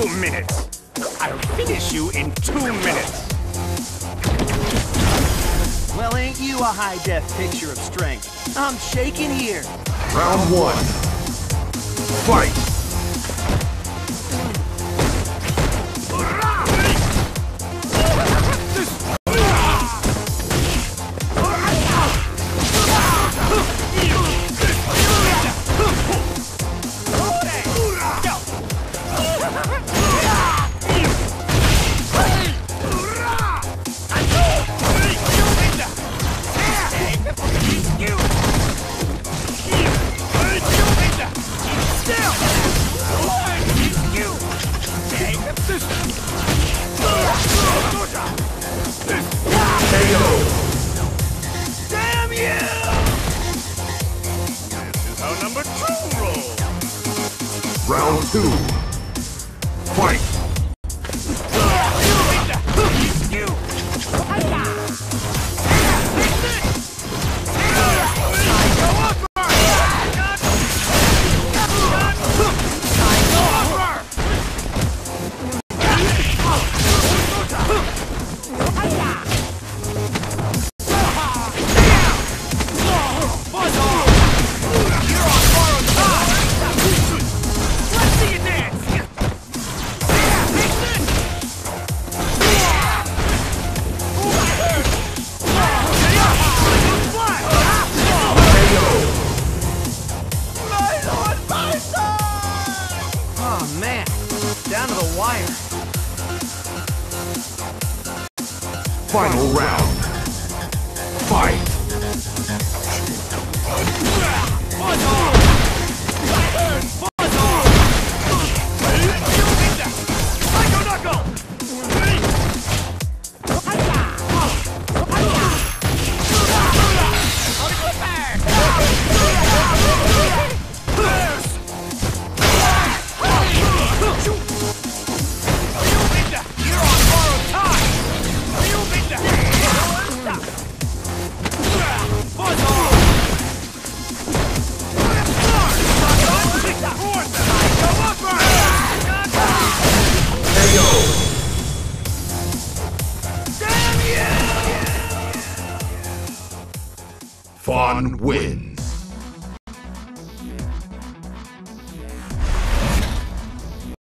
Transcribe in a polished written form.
2 minutes. I'll finish you in 2 minutes. Well, ain't you a high-def picture of strength? I'm shaking here. Round 1. Fight! Round 2. Fight! Down to the wire. Final round. Fight! Fun win.